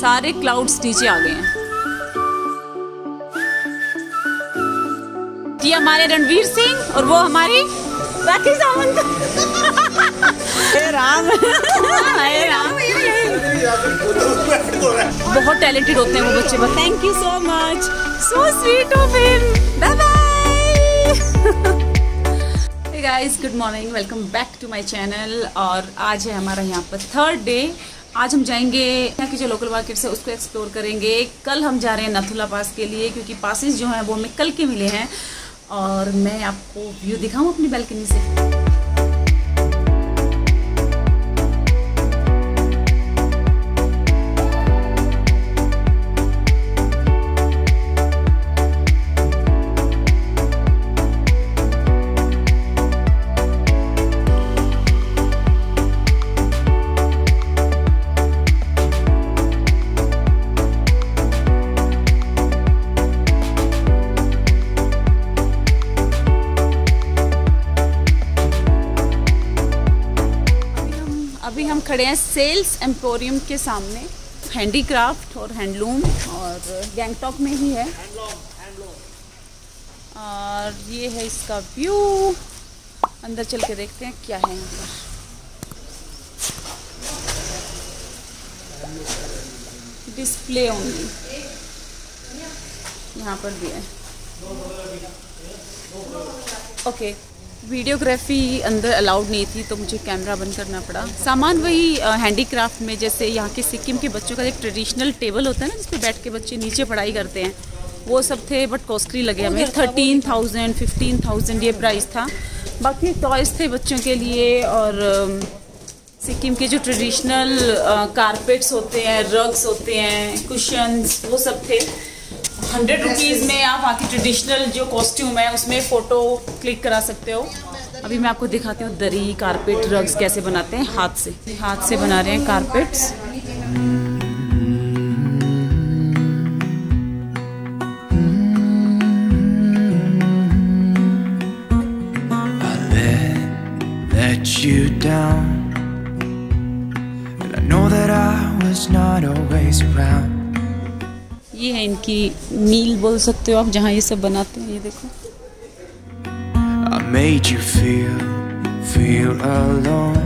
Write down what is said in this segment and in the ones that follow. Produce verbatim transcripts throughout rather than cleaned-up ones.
सारे क्लाउड्स नीचे आ गए हैं। ये हमारे रणवीर सिंह और वो हमारी राखी सावंत। हे राम, हे राम। बहुत टैलेंटेड होते हैं वो बच्चे। Thank you so much, so sweet of him. Bye bye. Hey guys, good morning, welcome back to my channel. और आज है हमारा यहाँ पर थर्ड डे। आज हम जाएंगे यहाँ की जो लोकल मार्केट्स है उसको एक्सप्लोर करेंगे। कल हम जा रहे हैं नाथुला पास के लिए, क्योंकि पासेस जो हैं वो हमें कल के मिले हैं। और मैं आपको व्यू दिखाऊं अपनी बालकनी से। अभी हम खड़े हैं सेल्स एम्पोरियम के सामने। हैंडीक्राफ्ट और हैंडलूम और गैंगटॉक में ही है। और ये है इसका व्यू। अंदर चल के देखते हैं क्या है अंदर। डिस्प्ले ओनली यहाँ पर भी है। ओके, वीडियोग्राफी अंदर अलाउड नहीं थी तो मुझे कैमरा बंद करना पड़ा। सामान वही हैंडीक्राफ्ट में, जैसे यहाँ के सिक्किम के बच्चों का एक ट्रेडिशनल टेबल होता है ना, जिसपे बैठ के बच्चे नीचे पढ़ाई करते हैं, वो सब थे। बट कॉस्टली लगे हमें, थर्टीन थाउजेंड फिफ्टीन थाउजेंड ये प्राइस था। बाकी टॉयज़ थे बच्चों के लिए। और सिक्किम के जो ट्रेडिशनल कारपेट्स होते हैं, रग्स होते हैं, कुशन्स, वो सब थे। हंड्रेड रुपीज़ में आप आके ट्रेडिशनल जो कॉस्ट्यूम है उसमें फ़ोटो क्लिक करा सकते हो। अभी मैं आपको दिखाती हूँ दरी, कारपेट, रग्स कैसे बनाते हैं हाथ से। हाथ से बना रहे हैं कारपेट्स। ये है इनकी मील, बोल सकते हो आप, जहाँ ये सब बनाते हैं। ये देखो, I made you feel, feel alone.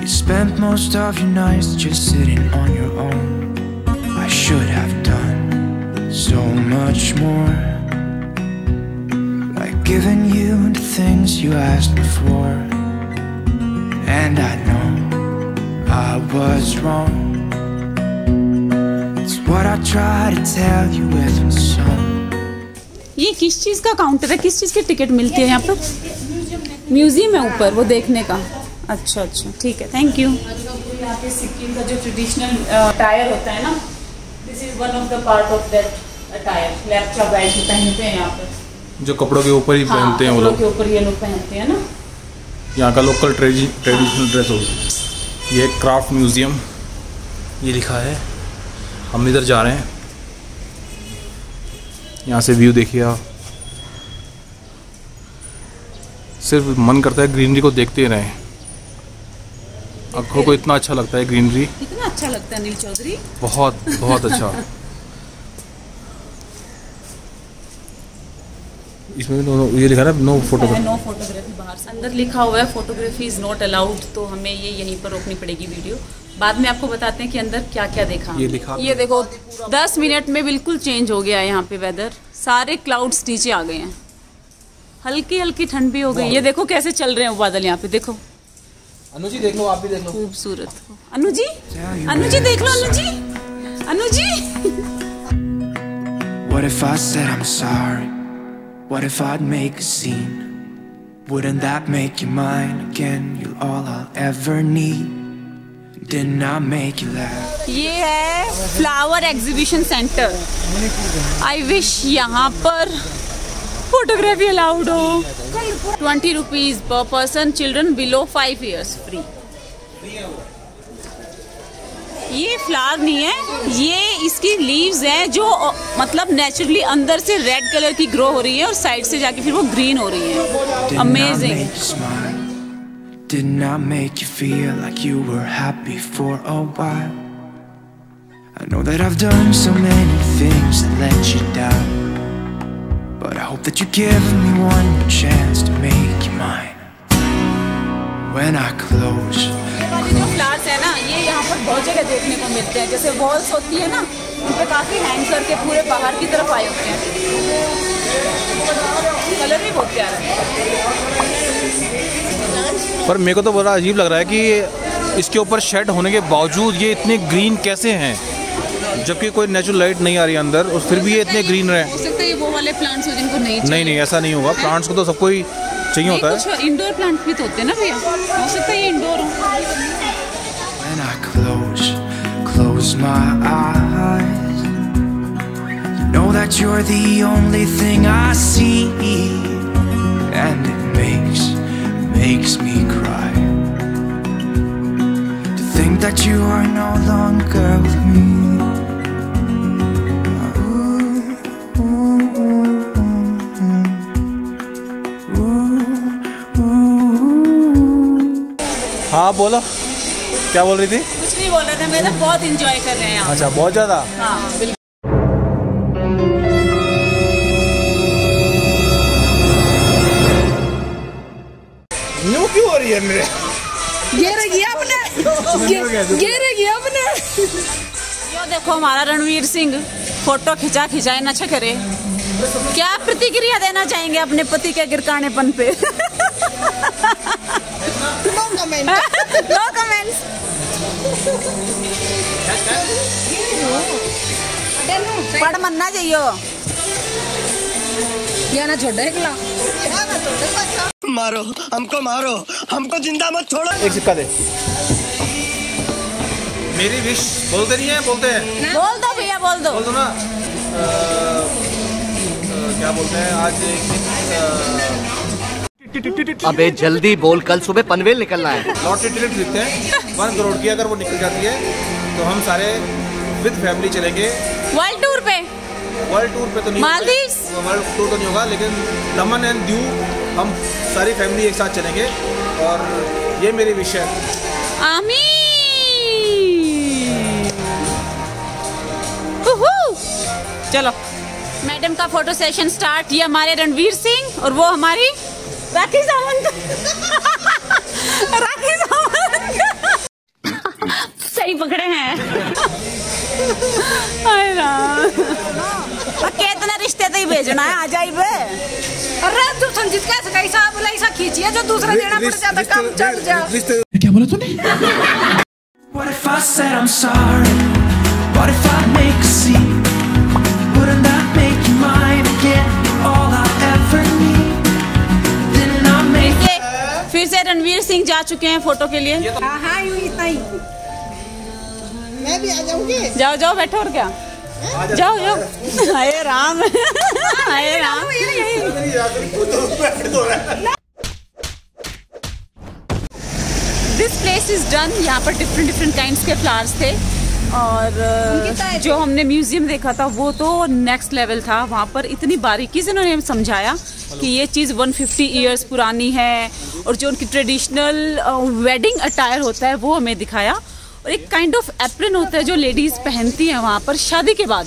You spent most of your nights just sitting on your own. I should have done so much more, like giving you the things you asked before. And I know I was wrong. What I try to tell you with song. ये किस चीज का counter है? किस चीज के ticket मिलती है यहाँ पर? म्यूजियम है ऊपर, वो देखने का। अच्छा अच्छा, ठीक है, थैंक यू। यहाँ पे सिक्किम का जो ट्रेडिशनल अटायर होता है ना, this is one of the part of that attire. Lepcha bag पहनते हैं यहाँ पर, जो कपड़ों के ऊपर ही पहनते हैं वो लोग। के ऊपर ये लोग पहनते हैं ना, यहाँ का लोकल ट्रेडिशनल ड्रेस होगी। ये क्राफ्ट म्यूजियम ये लिखा है। हम इधर जा रहे हैं। यहाँ से व्यू देखिए आप। सिर्फ मन करता है ग्रीनरी को देखते रहें। आँखों को इतना अच्छा लगता है ग्रीनरी। इतना अच्छा लगता है नील चौधरी, बहुत बहुत अच्छा। इसमें भी नो, ये लिखा है नो फोटोग्राफी, नो फोटोग्राफी बाहर से। अंदर लिखा हुआ है फोटोग्राफी इज नॉट अलाउड, तो हमें ये यहीं पर रोकनी पड़ेगी वीडियो। बाद में आपको बताते हैं कि अंदर क्या क्या देखा। ये लिखा, ये देखो, दस मिनट में बिल्कुल चेंज हो गया है यहाँ पे वेदर। सारे क्लाउड्स नीचे आ गए हैं, हल्की हल्की ठंड भी हो गई। ये देखो कैसे चल रहे हैं बादल यहाँ पे। देखो अनु जी, देख लो आप भी, देख लो, खूबसूरत। अनु जी, अनु जी देख लो, Anu ji, Anu ji. What if I'd make a scene? Wouldn't that make you mine again? You're all I'll ever need. Didn't I make you laugh? ये है flower exhibition centre. I wish यहाँ पर फोटोग्राफी अलाउड हो। Twenty rupees per person, children below five years free. ये flower नहीं है, ये इसकी लीव्स हैं, जो मतलब नेचुरली अंदर से रेड कलर की ग्रो हो रही है और साइड से जाके फिर वो ग्रीन हो रही है। Amazing. I know that I've done so many things that let you down, but I hope that you give me one more chance to make you mine. When I close, ये वाली जो flowers है ना, ये यहाँ पर बहुत जगह देखने को मिलते हैं। जैसे walls होती है ना, उनपे काफी hang करके पूरे बाहर की तरफ आए होते हैं। कलर भी बहुत प्यारा है। पर मेरे को तो बड़ा अजीब लग रहा है कि इसके ऊपर शेड होने के बावजूद ये इतने ग्रीन कैसे हैं, जबकि कोई नेचुरल लाइट नहीं आ रही अंदर, और फिर भी ये इतने ग्रीन रहे। हो सकता है ये वो वाले प्लांट्स हो जिनको नहीं चाहिए। नहीं नहीं, ऐसा नहीं होगा। प्लांट्स को तो सबको ही चाहिए होता है। कुछ इंडोर प्लांट भी तो होते हैं ना भैया, हो सकता है ये इंडोर हो। हाँ बोलो, क्या बोल रही थी? कुछ नहीं बोल रहे थे, मैं तो बहुत एंजॉय कर रहे हैं यहाँ। अच्छा, बहुत ज़्यादा? हाँ बिल्कुल। न्यू क्यों हो रही है मेरे? ये रह गया अपने, ये रह गया अपने। यो देखो हमारा रणवीर सिंह फोटो खिंचा खिंचाए नशा करे। क्या प्रतिक्रिया देना चाहेंगे अपने पति के गिरकानेपन पे? No comment, no comment. पढ़ मन्ना चाहिए या ना छोड़े अगला। मारो हमको, मारो हमको, जिंदा मत छोड़ो। एक सिक्का दे। मेरी विश बोलते नहीं है, बोलते हैं। बोल दो भैया, बोल दो। बोल दो ना। आ, क्या बोलते हैं आज एक, अबे जल्दी बोल, कल सुबह पनवेल निकलना है। लॉटरी टिकट जीतते हैं वन करोड़ की, अगर वो निकल जाती है तो हम सारे विद फैमिली चलेंगे वर्ल्ड टूर पे। वर्ल्ड टूर पे तो नहीं, मालदीव्स वर्ल्ड टूर तो नहीं होगा, लेकिन दमण एंड दीव हम सारी फैमिली एक साथ चलेंगे, और ये मेरी विश है। आमीन। चलो मैडम का फोटो सेशन स्टार्ट। ये हमारे रणवीर सिंह और वो हमारी राखी सावंत। राखी सावंत सही पकड़े हैं। कितना रिश्ते तो ही भेजना है, आ जाइए। अरे तू संजीत कैसे कैसा बोला, ऐसा खींचिए जो दूसरा देना पड़ जाता, काम चल जा। क्या बोला तूने? फिर से रणवीर सिंह जा चुके हैं फोटो के लिए। हाँ हाँ, यूँ इतना ही। मैं भी आ जाऊँगी। जाओ जाओ, बैठो। और क्या, जाओ जाओ। हाय राम, हाय Ram. This place is done. यहाँ पर डिफरेंट डिफरेंट काइंड्स के फ्लावर्स थे, और जो हमने म्यूजियम देखा था वो तो नेक्स्ट लेवल था। वहाँ पर इतनी बारीकी से उन्होंने समझाया कि ये चीज़ एक सौ पचास ईयर्स पुरानी है, और जो उनकी ट्रेडिशनल वेडिंग अटायर होता है वो हमें दिखाया, और एक काइंड ऑफ एप्रन होता है जो लेडीज़ पहनती हैं वहाँ पर शादी के बाद।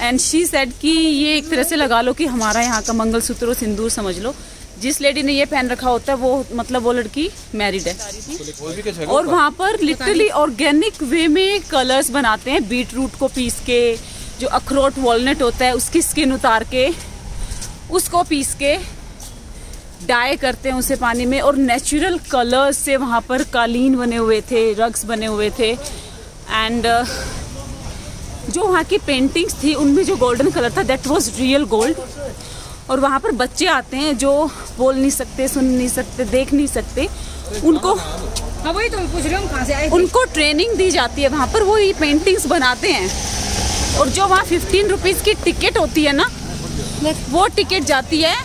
एंड शी सेड कि ये एक तरह से लगा लो कि हमारा यहाँ का मंगलसूत्र और सिंदूर समझ लो। जिस लेडी ने ये पहन रखा होता है वो मतलब वो लड़की मैरिड है। और वहाँ पर लिटरली ऑर्गेनिक वे में कलर्स बनाते हैं, बीट रूट को पीस के, जो अखरोट वॉलनट होता है उसकी स्किन उतार के उसको पीस के डाई करते हैं उसे पानी में, और नेचुरल कलर्स से वहाँ पर कालीन बने हुए थे, रग्स बने हुए थे। एंड जो वहाँ की पेंटिंग्स थी उनमें जो गोल्डन कलर था दैट वाज रियल गोल्ड। और वहाँ पर बच्चे आते हैं जो बोल नहीं सकते, सुन नहीं सकते, देख नहीं सकते, उनको हाँ वही तो पूछ रहे हो कहाँ से आए, उनको ट्रेनिंग दी जाती है वहाँ पर। वो ये पेंटिंग्स बनाते हैं, और जो वहाँ फिफ्टीन रुपीज़ की टिकट होती है ना, वो टिकट जाती है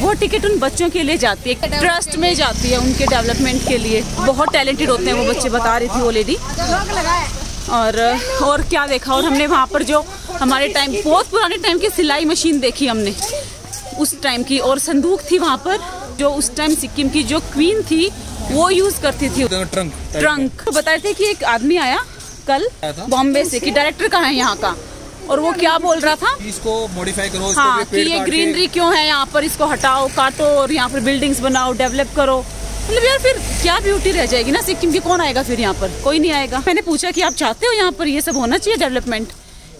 वो टिकट उन बच्चों के लिए जाती है, ट्रस्ट में जाती है उनके डेवलपमेंट के लिए। बहुत टैलेंटेड होते हैं वो बच्चे, बता रही थी वो लेडी। और और क्या देखा, और हमने वहाँ पर जो हमारे टाइम बहुत पुराने टाइम की सिलाई मशीन देखी हमने उस टाइम की, और संदूक थी वहाँ पर जो उस टाइम सिक्किम की जो क्वीन थी वो यूज़ करती थी ट्रंक ट्रंक। तो बताए थे कि एक आदमी आया कल बॉम्बे से कि डायरेक्टर कहाँ है यहाँ का, और वो क्या बोल रहा था, इसको मॉडिफाई करो, इसको हाँ, कि ये ग्रीनरी क्यों है यहाँ पर, इसको हटाओ, काटो और यहाँ पर बिल्डिंग्स बनाओ, डेवलप करो। मतलब यार फिर क्या ब्यूटी रह जाएगी ना सिक्किम की, कौन आएगा फिर यहाँ पर, कोई नहीं आएगा। मैंने पूछा कि आप चाहते हो यहाँ पर ये सब होना चाहिए डेवलपमेंट,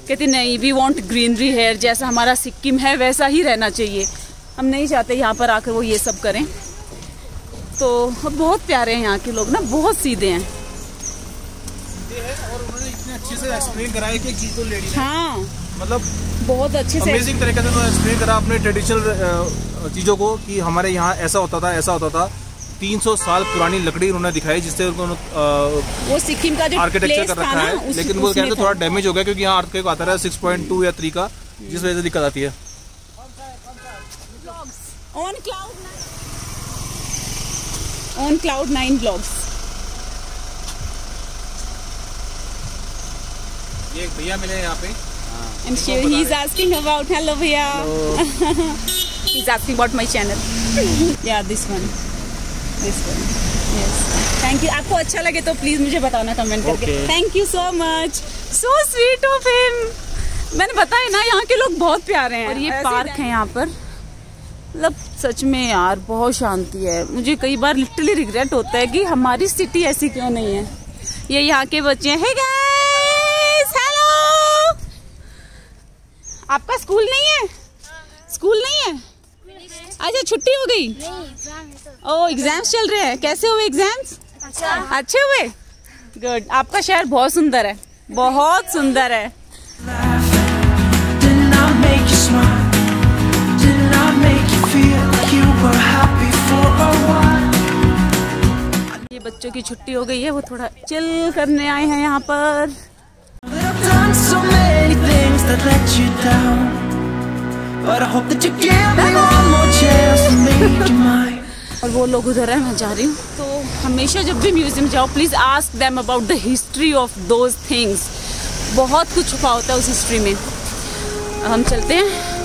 कहती नहीं, वी वांट ग्रीनरी हेयर, जैसा हमारा सिक्किम है वैसा ही रहना चाहिए, हम नहीं चाहते यहाँ पर आकर वो ये सब करें। तो बहुत प्यारे हैं यहाँ के लोग ना, बहुत सीधे हैं और उन्होंने इतने अच्छे से एक्सप्लेन कराया कि की तो लेडी हाँ मतलब बहुत अच्छे से अमेजिंग तरीके से तो एक्सप्लेन करा अपने ट्रेडिशनल चीज़ों को कि हमारे यहाँ ऐसा होता था ऐसा होता था। तीन सौ साल पुरानी लकड़ी उन्होंने दिखाई जिससे वो सिक्किम का जो आर्किटेक्चर कर रखा है, लेकिन वो कहते थोड़ा डैमेज हो गया क्योंकि यहाँ अर्थक्वेक आता है सिक्स पॉइंट टू या थ्री का, जिस वजह से दिक्कत आती है। ऑन क्लाउड नाइन ब्लॉग्स एक भैया मिले यहाँ पे and he is asking about, hello भैया, he is asking about my channel, या this one this one, yes thank you. आपको अच्छा लगे तो प्लीज मुझे बताना कमेंट करके, thank you so much, so sweet of him. मैंने बताया ना यहाँ के लोग बहुत प्यारे हैं। और ये पार्क है यहाँ पर, मतलब सच में यार बहुत शांति है। मुझे कई बार लिटरली रिग्रेट होता है कि हमारी सिटी ऐसी क्यों नहीं है। ये यहाँ के बच्चे हैं, हे गाइस हेलो, आपका स्कूल नहीं है, स्कूल नहीं है, अच्छा छुट्टी हो गई, ओ एग्जाम्स चल रहे हैं, कैसे हुए एग्जाम्स, अच्छे हुए, गुड। आपका शहर बहुत सुंदर है, बहुत सुंदर है। ये बच्चों की छुट्टी हो गई है, वो थोड़ा चिल करने आए हैं यहाँ पर। और वो लोग उधर है, मैं जा रही हूँ। तो हमेशा जब भी म्यूजियम जाओ please ask them about the history of those things, बहुत कुछ छुपा होता है उस हिस्ट्री में। हम चलते हैं।